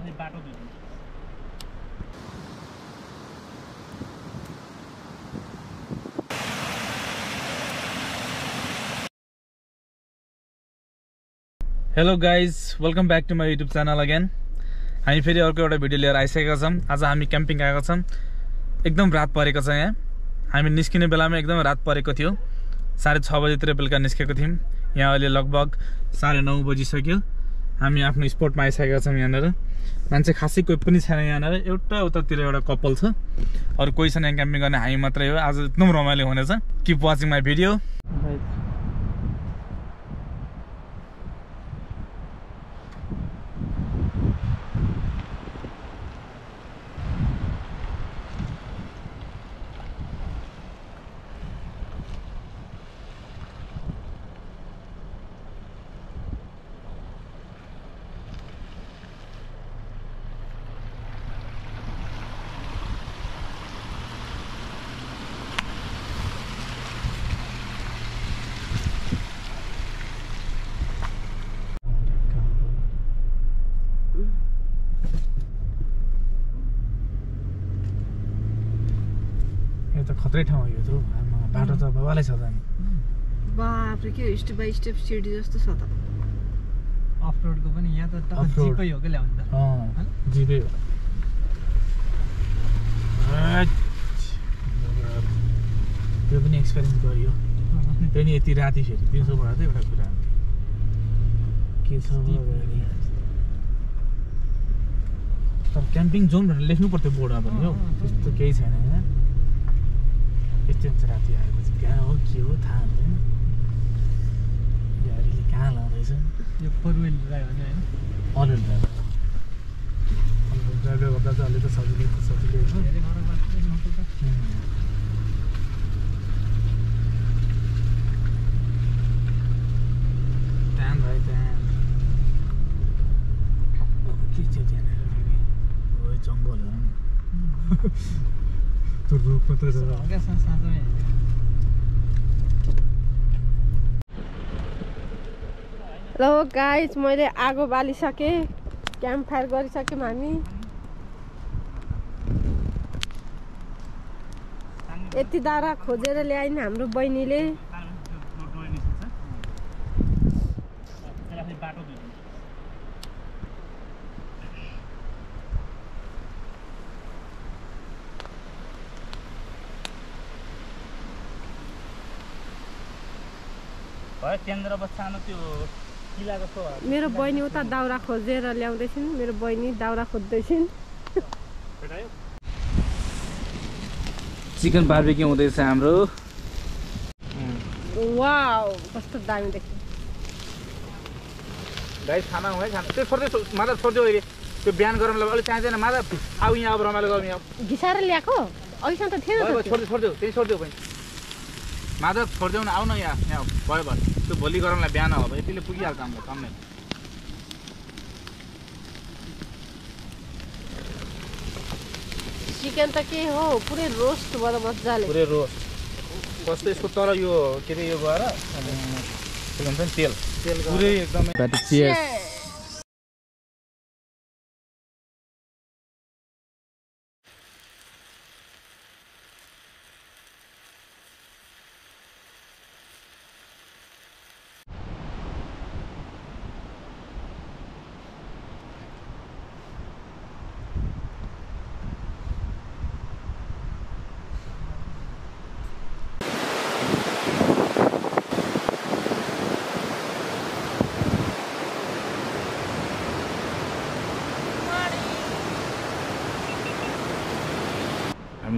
अपनी बैटों दे दूँ। Hello guys, welcome back to my YouTube channel again. हमी फेरि अर्को एउटा भिडियो लिएर आइसकेका छौं। आज हामी क्याम्पिङ आएका छौं। एकदम रात परेको छ, यहाँ हामी निस्किने बेलामा एकदम रात परेको थियो। 6:30 बजेतिर बेलुका निस्केको थियौं। यहाँ अहिले लगभग 9:30 बजिसक्यो। हामी आफ्नो स्पोटमा आइसकेका छौं। यहाँनिर मान्छे खासै कोही पनि छैन। यहाँनिर एउटा उतातिर एउटा कपाल छ, अरू कोही छैन। यहाँ क्याम्पिङ गर्ने हामी मात्रै हो। आज एकदम रमाइलो हुनेछ। Keep watching my video. खतरे ठाउँ हो यो त। आमा बाटो त बाबाले छ त नि। बाप रे, के स्टेप बाइ स्टेप सिडी जस्तो छ त। अफ रोड को पनि यहाँ त जिपै हो के ल्याउनु त। हैन जिपै हो। यो पनि एक्सपेरियन्स गरियो। त्यो नि यति राति फेरि दिउँसो भएर त एउटा कुरा के छ भने तर क्याम्पिङ जोन भनेर लेख्नु पर्थ्यो बोर्डमा पनि हो। त्यस्तो केही छैन हैन। राति आएपछि कहाँ हो के हो थाहा हुँदैन। गाडीले कहाँ लाउँदैछ? यो फोर व्हील ड्राइभ होइन, all wheel drive. All wheel ड्राइभले गर्दा चाहिँ अलि त सजिलो छ। टाइम भाइ टाइम के छ त्यहाँनिर? फेरि हो जङ्गल हो। हेलो गाइज, मैले आगो बालिसकेँ। क्याम्प फायर गरिसक्यौँ हामी। यति दारा खोजेर ल्याइन् हाम्रो बहिनीले। मेरो बहिनी उता दाउरा खोजेर ल्याउँदैछिन्। मेरो बहिनी दाउरा खोज्दैछिन्। चिकन बारबेक्यू हुँदैछ हाम्रो। वाउ, कस्तो दामी देखियो गाइस। खाना हो है, खाना त्यो छोड्दै मादा छोड्दै अहिले त्यो ब्यान गराउनलाई अलि चाहिदैन मादा। आउ यहाँ, अब रमाइलो गरौँ। यहाँ घिसाएर ल्याएको अघिसन त थिएन। छोड्दै त्यही छोड्दै बहिनी माधव छोड्देऊ न। आऊ न यहाँ, यहाँ भयो भयो। त्यो भोलि गरमलाई बिहान हो। अब यतिले पुगिहाल्छ हाम्रो सामने। चिकन त के हो, पुरै रोस्ट भएर मजाले। पुरै रोस्ट फर्स्ट यसको तर यो के अरे यो गएर के भन्छ नि तेल तेल पुरै एकदमै हामी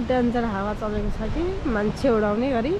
यस्तो डेन्जर हावा चलेको छ कि मान्छे उडाउने गरी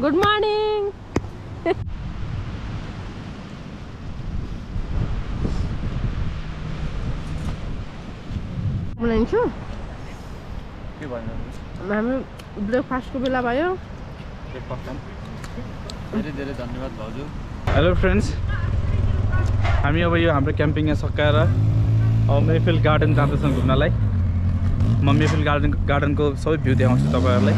Good morning. Morning, sure. Good morning. I'm breakfast ko bela bhayo. Hello friends. हामी अब यो हाम्रो क्याम्पिङ सकेर मेफिल्ड गार्डन जाँदैछौं घुम्नलाई. म मेफिल्ड गार्डनको सबै भ्यू देखाउँछु तपाईहरुलाई.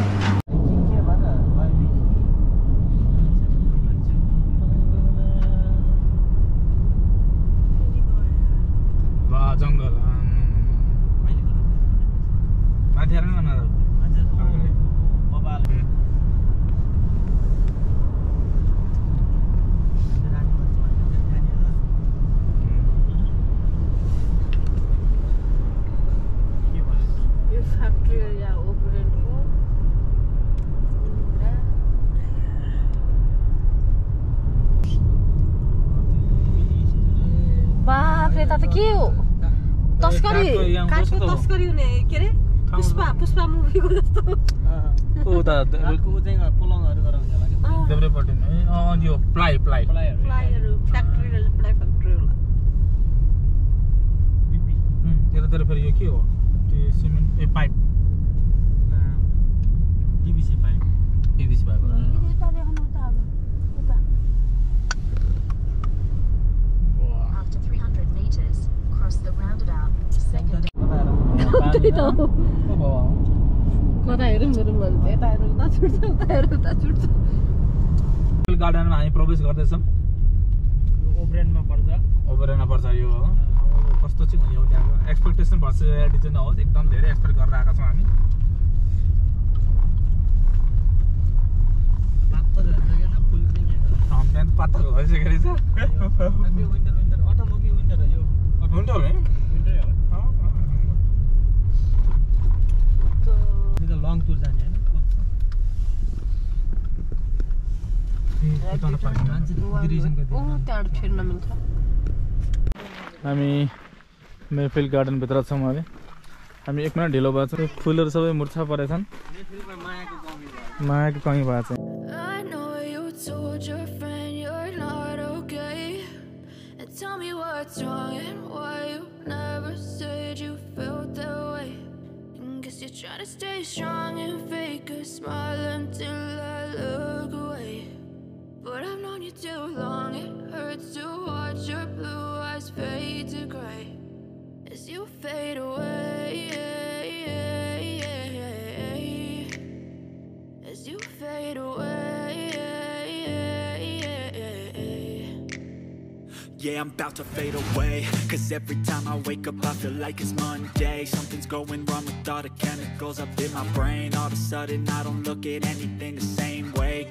हामी मेफिल्ड गार्डन भित्र छौं. हामी एक मिनेट ढिलो भएछ. फुलहरु सबै मुर्छा परेछन्. मायाको कमी भएछ. I know you told your friend you're not okay and tell me wrong and why you never said you felt that way. And guess you're trying to stay strong and fake a smile until I look away. But I've known you too long, it hurts to watch your blue eyes fade to gray as you fade away, as you fade away. Yeah, I'm about to fade away, cause every time I wake up I feel like it's Monday. Something's going wrong with all the chemicals up in my brain. All of a sudden I don't look at anything the same way.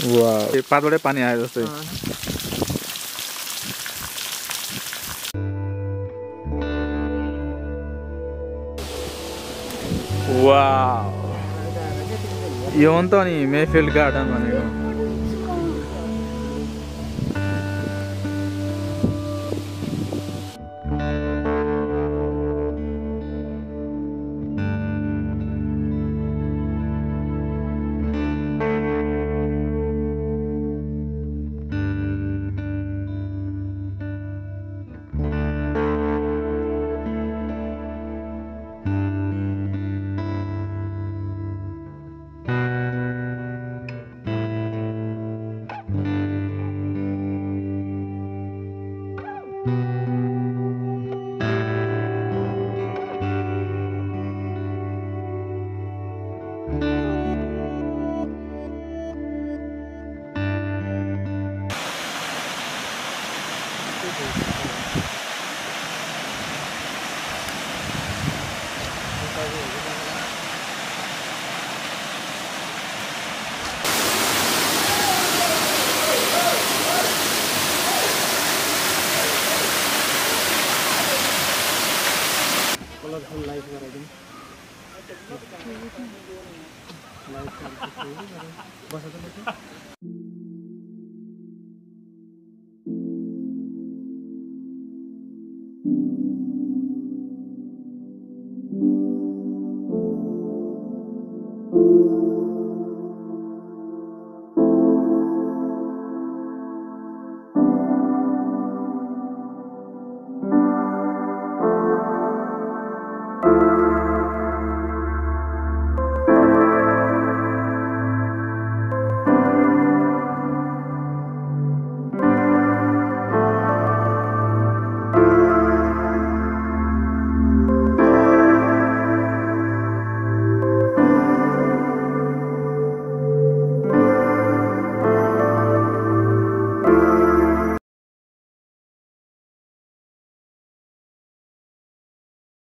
वाह पातोड़े पानी आया दोस्तों। वाह यो हो नि मेफिल्ड garden भनेको।